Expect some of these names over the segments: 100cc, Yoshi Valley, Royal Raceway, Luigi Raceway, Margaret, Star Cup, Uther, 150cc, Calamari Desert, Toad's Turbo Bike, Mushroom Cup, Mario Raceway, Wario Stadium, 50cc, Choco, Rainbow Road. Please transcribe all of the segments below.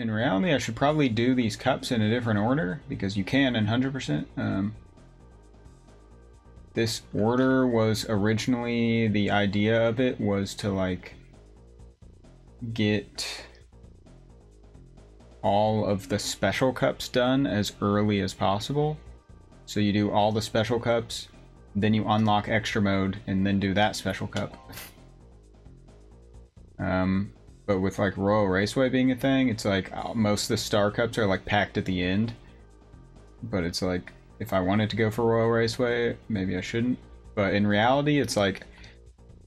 In reality, I should probably do these cups in a different order, because you can in 100%. This order was originally, the idea of it was to like get all of the special cups done as early as possible. So you do all the special cups, then you unlock extra mode, and then do that special cup. But with like Royal Raceway being a thing, it's like most of the Star Cups are like packed at the end. But it's like, if I wanted to go for Royal Raceway, maybe I shouldn't. But in reality, it's like,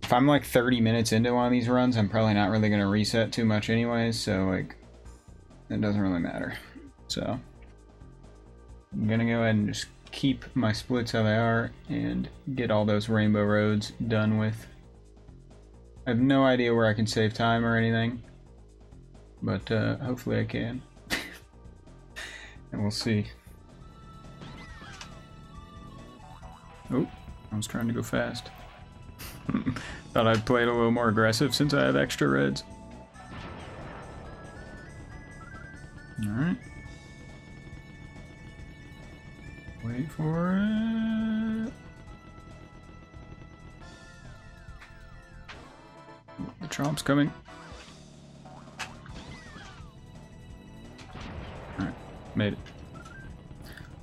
if I'm like 30 minutes into one of these runs, I'm probably not really going to reset too much anyway, so like, it doesn't really matter. So, I'm going to go ahead and just keep my splits how they are and get all those Rainbow Roads done with. I have no idea where I can save time or anything, but hopefully I can. And we'll see. Oh, I was trying to go fast. Thought I'd play it a little more aggressive since I have extra reds. Alright. Wait for it. Oh, the chomp's coming. Alright, made it.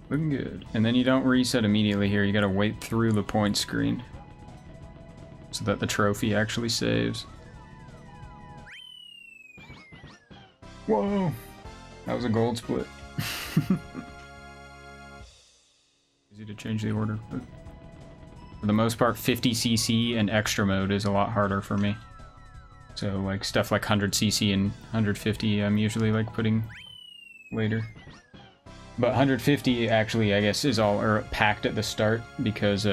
Looking good. And then you don't reset immediately here, you gotta wait through the point screen so that the trophy actually saves. Whoa! That was a gold split. Easy to change the order, but for the most part, 50cc and extra mode is a lot harder for me. So like stuff like 100cc and 150, I'm usually like putting later. But 150 actually, I guess, is all packed at the start because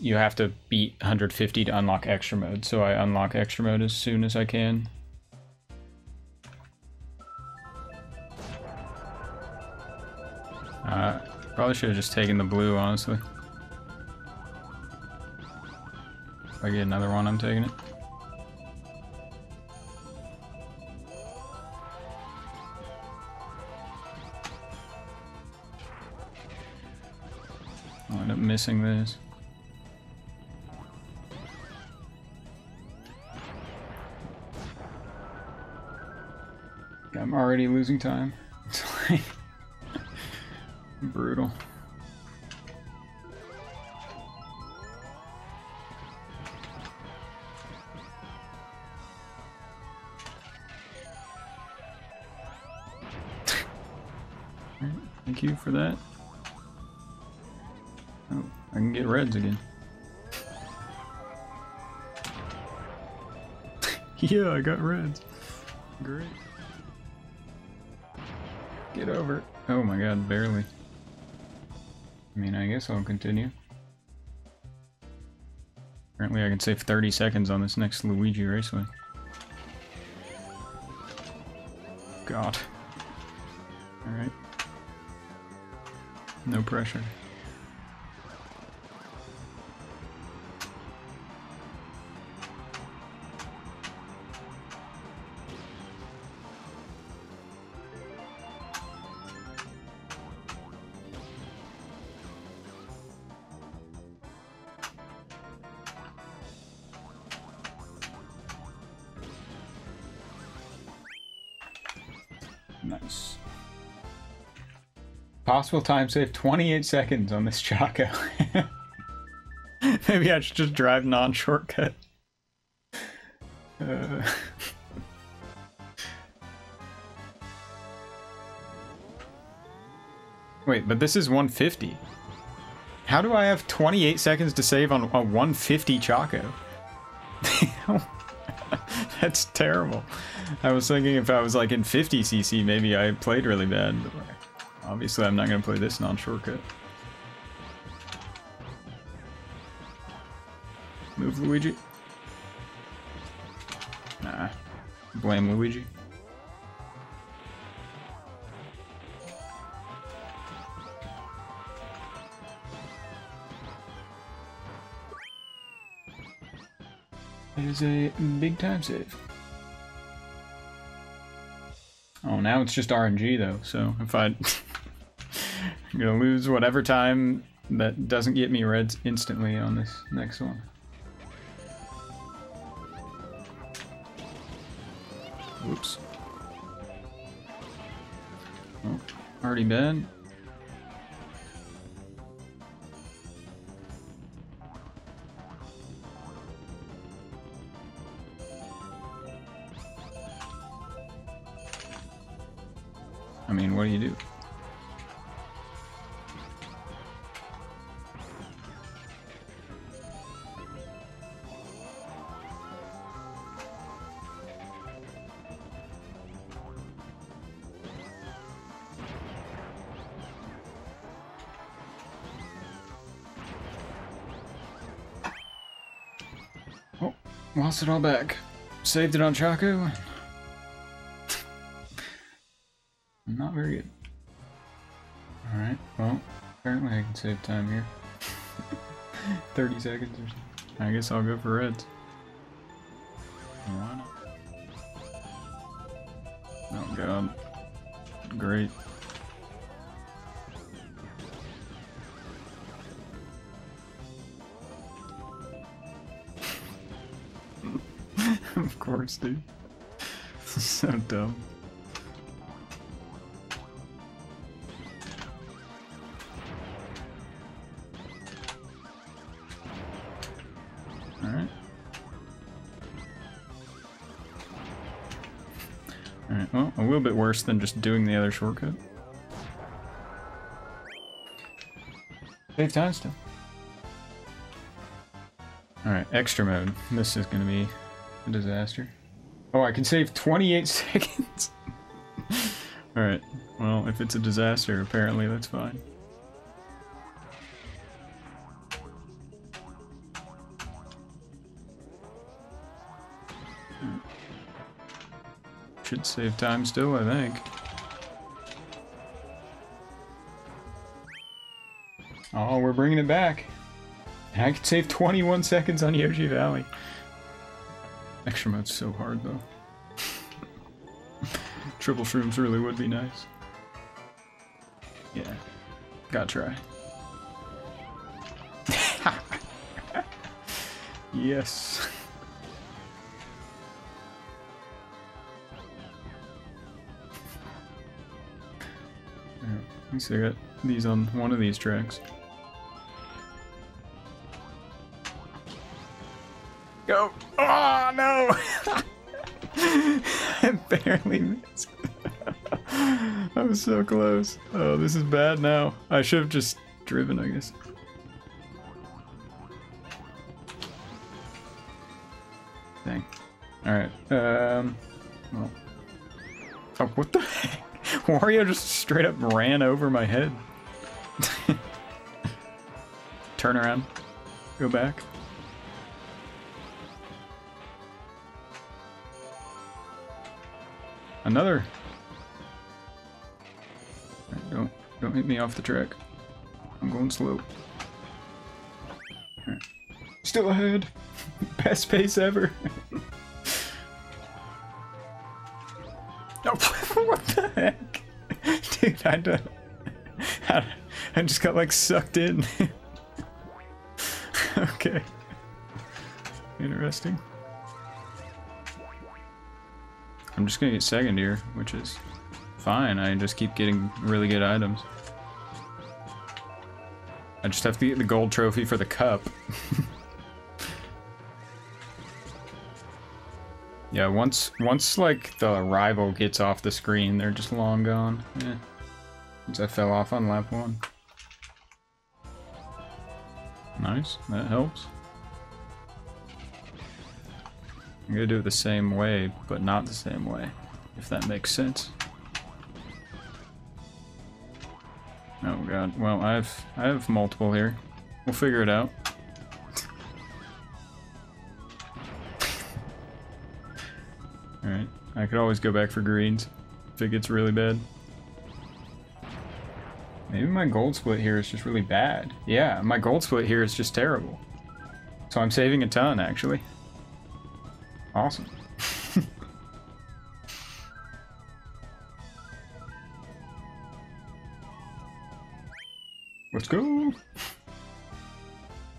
you have to beat 150 to unlock extra mode. So I unlock extra mode as soon as I can. Probably should have just taken the blue, honestly. If I get another one, I'm taking it. I'll end up missing this. I'm already losing time. It's like brutal. Right, thank you for that. Oh, I can get reds again. Yeah, I got reds. Great. Get over it. Oh my god, barely. I mean, I guess I'll continue. Apparently I can save 30 seconds on this next Luigi Raceway. God. Alright. No pressure. Nice. Possible time save 28 seconds on this Choco. Maybe I should just drive non-shortcut. Wait, but this is 150. How do I have 28 seconds to save on a 150 Choco? That's terrible. I was thinking if I was like in 50cc, maybe I played really bad. But obviously, I'm not going to play this non-shortcut. Move Luigi. Nah. Blame Luigi. It is a big time save. Oh now it's just RNG though, so if I... I'm gonna lose whatever time that doesn't get me reds instantly on this next one. Oops. Oh, already bad. I mean, what do you do? Oh, lost it all back. Saved it on Chaco. Not very good. Alright, well, apparently I can save time here. 30 seconds or so. I guess I'll go for reds. Why not? Oh god. Great. Of course, dude. So dumb. Alright, well, a little bit worse than just doing the other shortcut. Save time still. Alright, extra mode. This is gonna be a disaster. Oh, I can save 28 seconds! Alright, well, if it's a disaster, apparently that's fine. Should save time still, I think. Oh, we're bringing it back. And I could save 21 seconds on Yoshi Valley. Extra mode's so hard, though. Triple shrooms really would be nice. Yeah. Gotta try. Yes. At least I got these on one of these tracks. Go! Oh no! I barely missed. I was so close. Oh, this is bad now. I should have just driven, I guess. Dang. Alright, well. Oh, what the heck? Wario just straight up ran over my head. Turn around. Go back. Another. Don't hit me off the track. I'm going slow. Right. Still ahead. Best pace ever. No, what the heck? Dude, I just got like sucked in. Okay. Interesting. I'm just gonna get second here, which is fine. I just keep getting really good items. I just have to get the gold trophy for the cup. Yeah, once like the rival gets off the screen, they're just long gone. Yeah. Since I fell off on lap 1. Nice, that helps. I'm gonna do it the same way, but not the same way, if that makes sense. Oh god, well I have multiple here. We'll figure it out. Alright, I could always go back for greens if it gets really bad. Maybe my gold split here is just really bad. Yeah, my gold split here is just terrible. So I'm saving a ton, actually. Awesome. Let's go!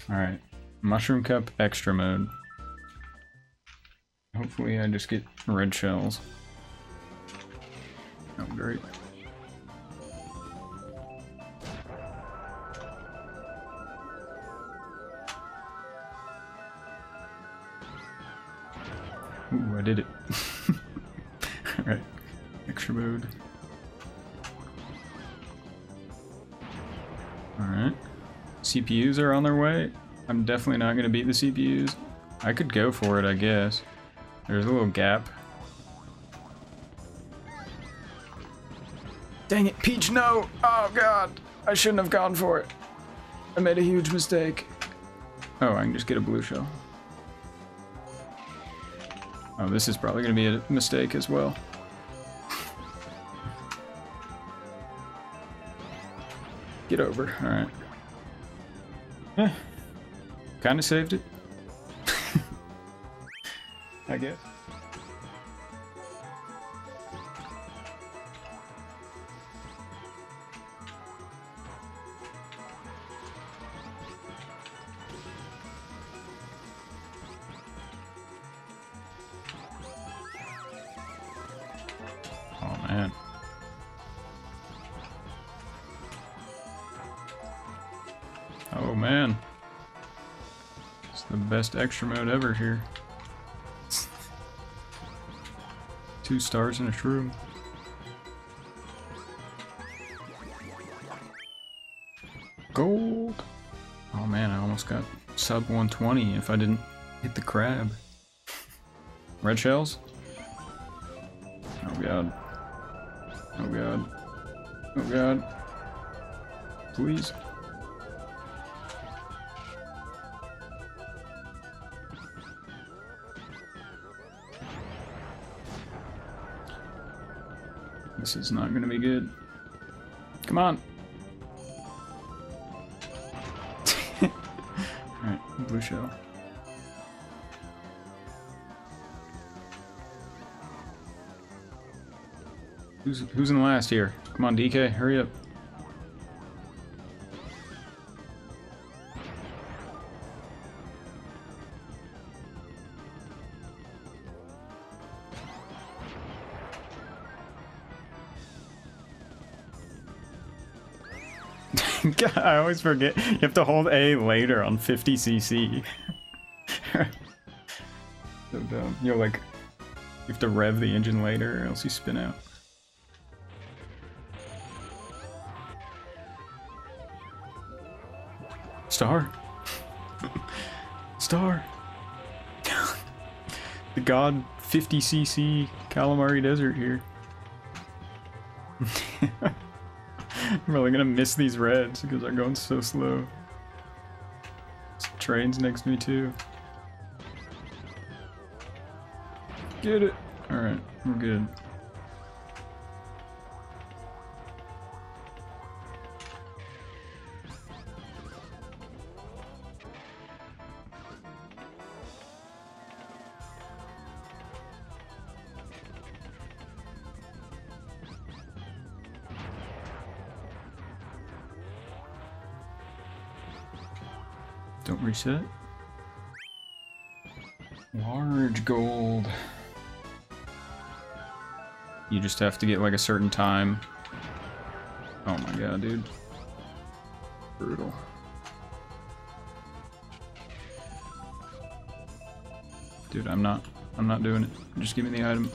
Alright. Mushroom Cup extra mode. Hopefully I just get red shells. Oh, great. Ooh, I did it. Alright. Extra mode. Alright. CPUs are on their way. I'm definitely not going to beat the CPUs. I could go for it, I guess. There's a little gap. Dang it, Peach, no! Oh god! I shouldn't have gone for it. I made a huge mistake. Oh, I can just get a blue shell. Oh, this is probably going to be a mistake as well. Get over. Alright. Eh. Kind of saved it. I guess. Oh, man. Oh, man. It's the best extra mode ever here. 2 stars in a shroom. Gold! Oh man, I almost got sub 120 if I didn't hit the crab. Red shells? Oh god. Oh god. Oh god. Please. This is not going to be good. Come on. Alright, blue shell. Who's in the last here? Come on, DK, hurry up. God, I always forget. You have to hold A later on 50cc. So dumb. You're like, you have to rev the engine later or else you spin out. Star. Star. The god 50cc Calamari Desert here. I'm really gonna miss these reds because they're going so slow. Some trains next to me too. Get it! Alright, we're good. Don't reset. Large gold. You just have to get like a certain time. Oh my god, dude. Brutal. Dude, I'm not doing it. Just give me the item.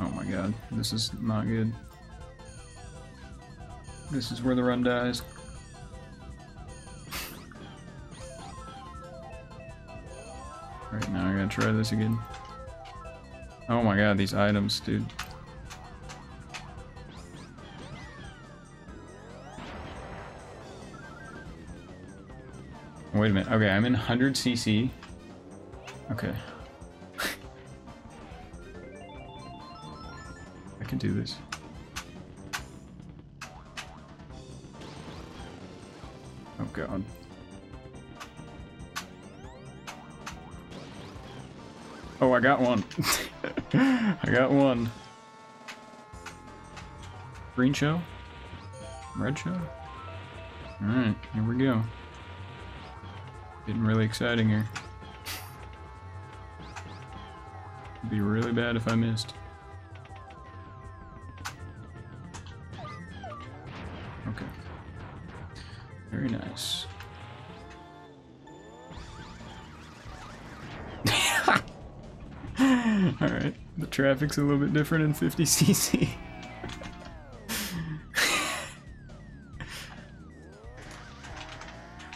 Oh my god, this is not good. This is where the run dies. Right now, I gotta try this again. Oh my god, these items, dude. Wait a minute. Okay, I'm in 100cc. Okay. I can do this. Oh god. Oh, I got one. I got one. Green shell? Red shell? Alright, here we go. Getting really exciting here. It'd be really bad if I missed. Okay. Very nice. Alright, the traffic's a little bit different in 50cc.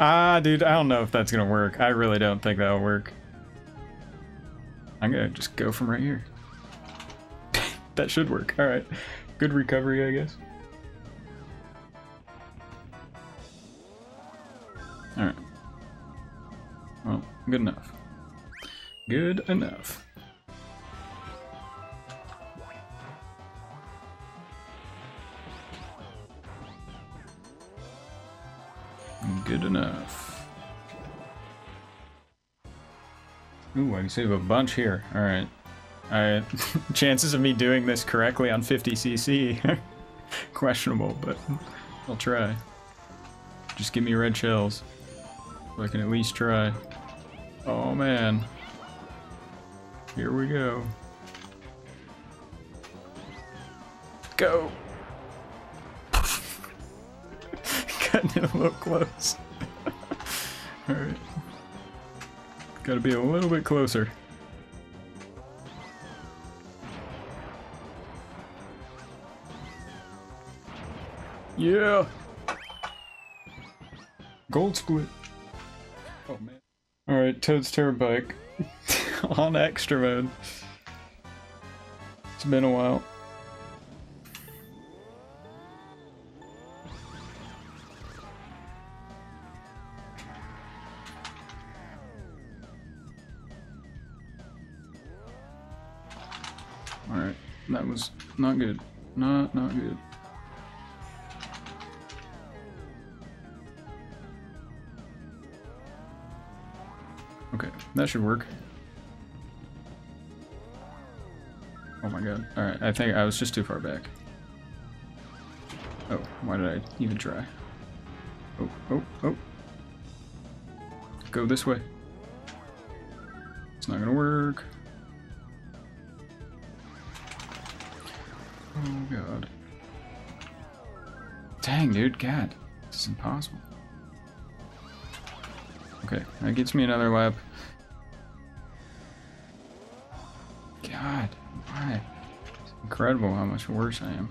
Ah, dude, I don't know if that's gonna work. I really don't think that'll work. I'm gonna just go from right here. That should work. Alright. Good recovery, I guess. Alright. Well, good enough. Good enough. Good enough. Ooh, I can save a bunch here. Alright. Chances of me doing this correctly on 50cc are questionable, but I'll try. Just give me red shells. So I can at least try. Oh man. Here we go. Go! Cutting it a little close. Alright. Gotta be a little bit closer. Yeah! Gold split. Oh man. Alright, Toad's Turbo Bike. On extra mode. It's been a while. Alright, that was not good. Not good. Okay, that should work. Oh my god. Alright, I think I was just too far back. Oh, why did I even try? Oh. Go this way. It's not gonna work. Oh god. Dang, dude, god. This is impossible. Okay, that gets me another lap. God. Why? It's incredible how much worse I am.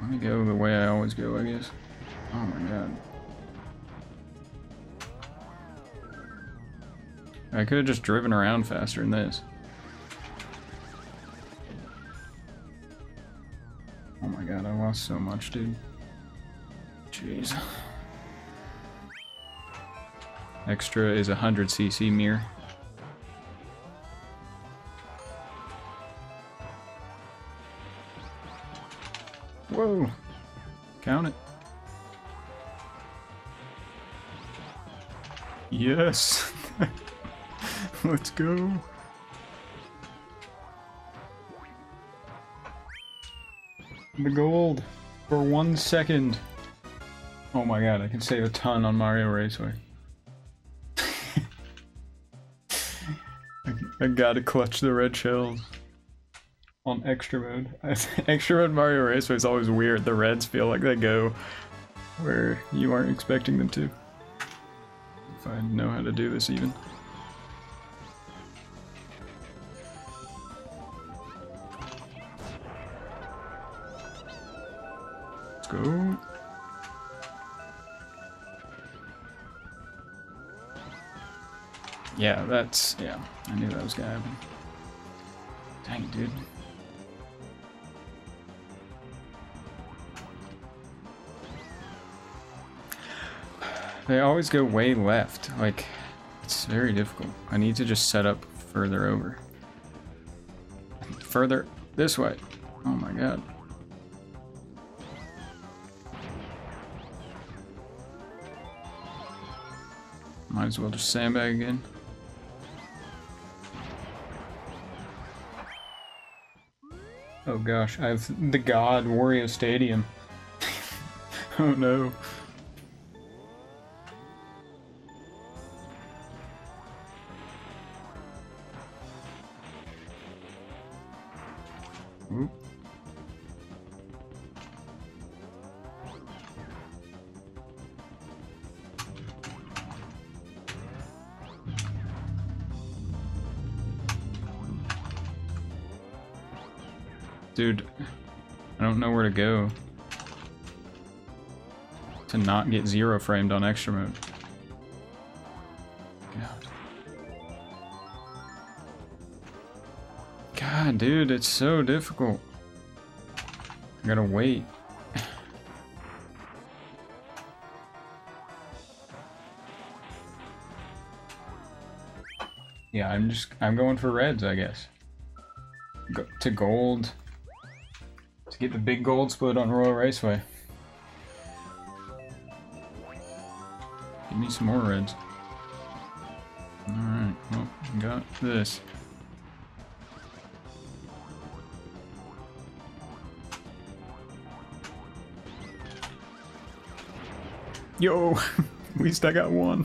Let me go the way I always go, I guess. Oh my god. I could have just driven around faster than this. Oh my god, I lost so much, dude. Jeez. Extra is 100cc mirror. Whoa! Count it. Yes! Let's go! The gold for 1 second. Oh my god, I can save a ton on Mario Raceway. I gotta clutch the red shells on extra mode. Extra mode Mario Raceway is always weird. The reds feel like they go where you aren't expecting them to. If I know how to do this even. Let's go. Yeah, that's, yeah, I knew that was gonna happen. Dang it, dude. They always go way left, like, it's very difficult. I need to just set up further over. Further this way. Oh my god. Might as well just sandbag again. Oh gosh, I have the god Wario Stadium. Oh no. Ooh. Dude, I don't know where to go to not get zero framed on extra mode. God, dude, it's so difficult. I gotta wait. Yeah, I'm going for reds, I guess. Go to gold. To get the big gold split on Royal Raceway. Give me some more reds. Alright, well, got this. Yo! At least I got one.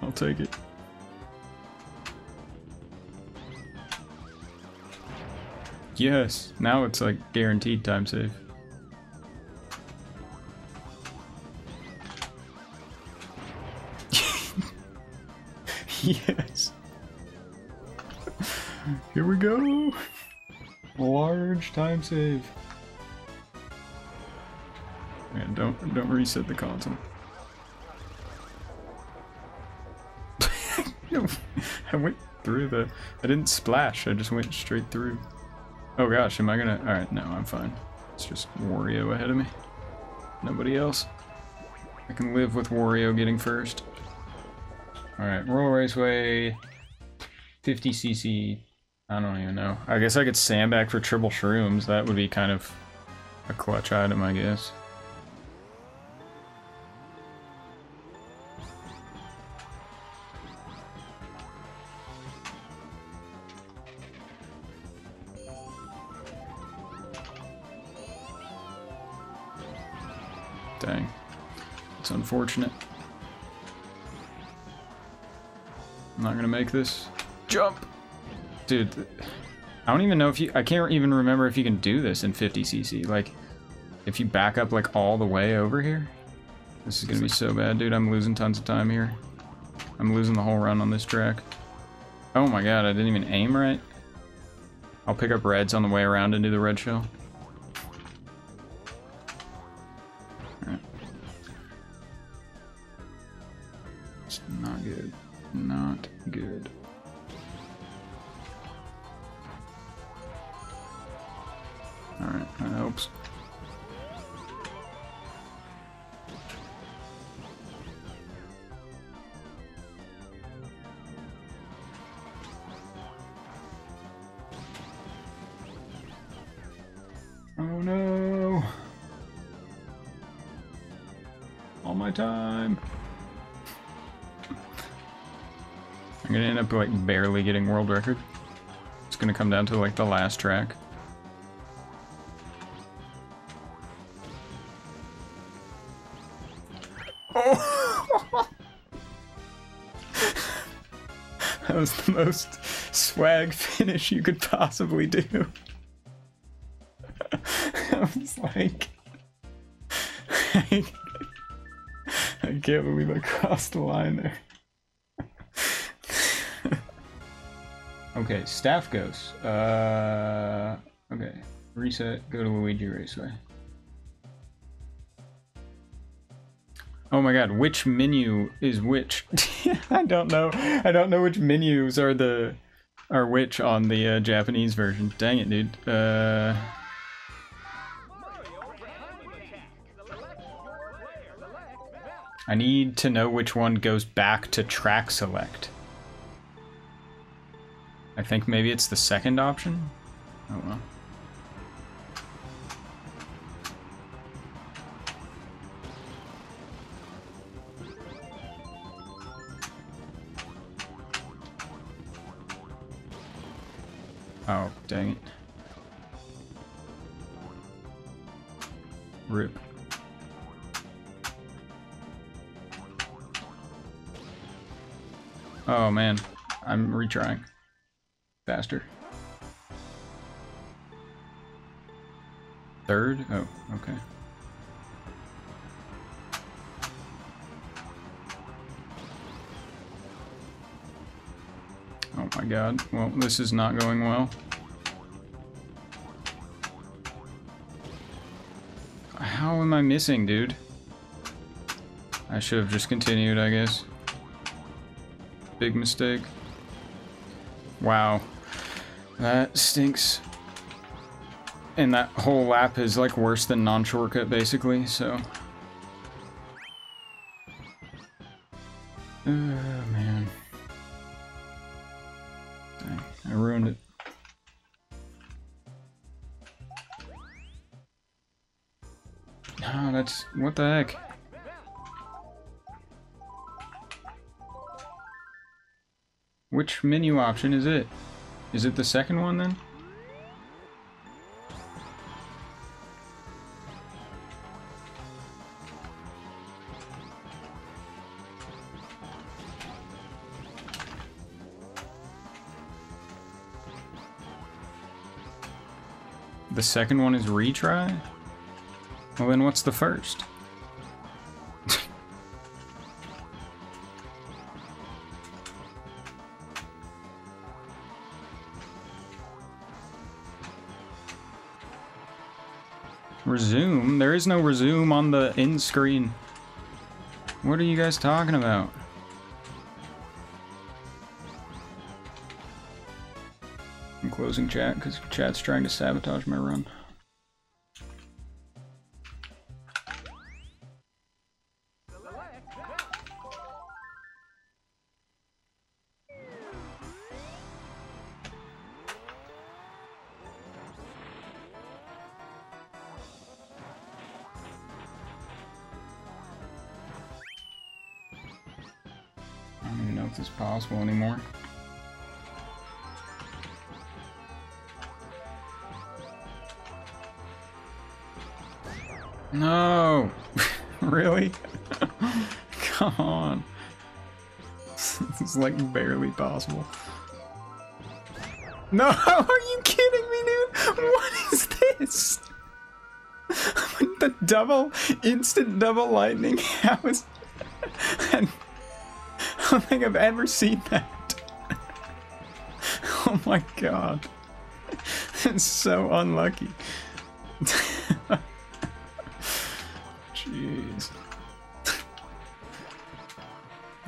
I'll take it. Yes, now it's like guaranteed time save. Yes. Here we go. Large time save. Man, don't reset the console. I went through the. I didn't splash. I just went straight through. Oh gosh, am I gonna... Alright, no, I'm fine. It's just Wario ahead of me. Nobody else. I can live with Wario getting first. Alright, Royal Raceway... 50cc... I don't even know. I guess I could sandbag for triple shrooms. That would be kind of a clutch item, I guess. Dang. It's unfortunate. I'm not gonna make this. Jump! Dude, I don't even know if you... I can't even remember if you can do this in 50cc. Like, if you back up, like, all the way over here. This is gonna be so bad, dude. I'm losing tons of time here. I'm losing the whole run on this track. Oh my god, I didn't even aim right. I'll pick up reds on the way around and do the red shell. Not good. Not good. Alright, that helps. Oh no! All my time! I'm gonna end up like barely getting world record. It's gonna come down to like the last track. Oh! That was the most swag finish you could possibly do. I was like, I can't believe I crossed the line there. Okay, staff goes. Okay, reset, go to Luigi Raceway. Oh my god, which menu is which? I don't know. I don't know which menus are the... are which on the Japanese version. Dang it, dude. I need to know which one goes back to track select. I think maybe it's the second option? Oh well. Oh, dang it. Rip. Oh man, I'm retrying. Faster. Third? Oh, okay. Oh my god. Well, this is not going well. How am I missing, dude? I should have just continued, I guess. Big mistake. Wow. That stinks. And that whole lap is like worse than non-shortcut basically, so. Oh man. Dang, I ruined it. No, that's, what the heck? Which menu option is it? Is it the second one then? The second one is retry? Well then what's the first? Resume? There is no resume on the end screen. What are you guys talking about? I'm closing chat because chat's trying to sabotage my run. I don't even know if this is possible anymore. No! Really? Come on. It's like barely possible. No! Are you kidding me, dude? What is this? The double, instant double lightning. How is... I don't think I've ever seen that. Oh my god. It's so unlucky. Jeez.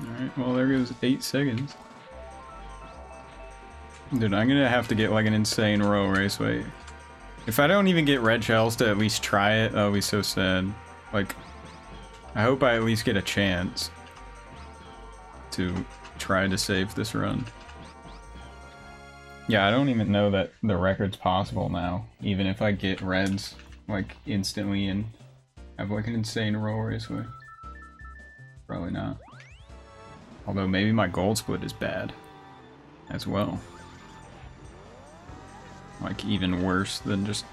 Alright, well there goes 8 seconds. Dude, I'm gonna have to get like an insane Royal Raceway. If I don't even get red shells to at least try it, that'll be so sad. Like, I hope I at least get a chance to try to save this run. Yeah, I don't even know that the record's possible now, even if I get reds like instantly and have like an insane Royal Raceway. Probably not. Although maybe my gold split is bad as well. Like even worse than just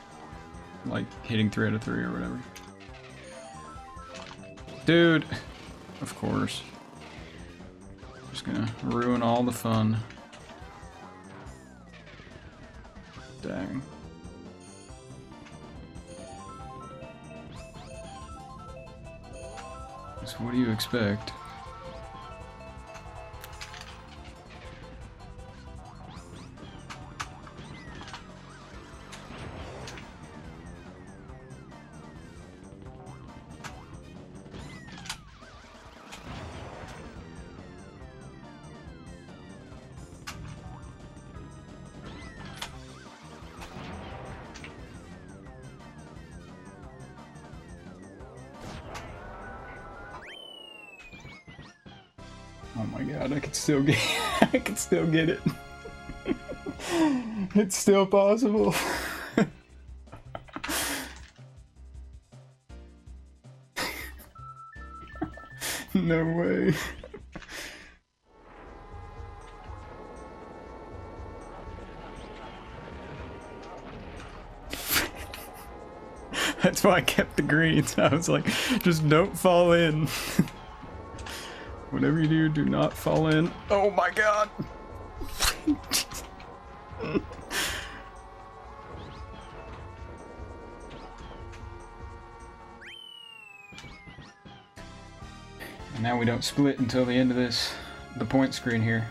like hitting 3 out of 3 or whatever. Dude, of course. Just gonna ruin all the fun. Dang. So what do you expect? Oh my god, I could still get I could still get it. It's still possible. No way. I That's why I kept the greens. I was like, just don't fall in. Whatever you do, do not fall in. Oh my god! And now we don't split until the end of this, the point screen here.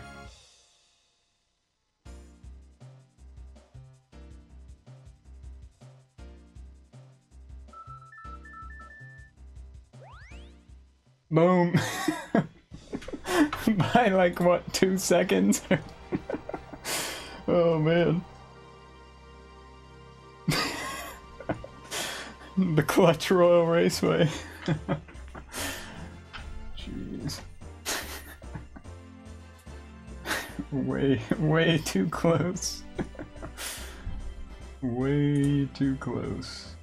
Boom! By like, what, 2 seconds? Oh man. The clutch Royal Raceway. Jeez. Way too close. Way too close.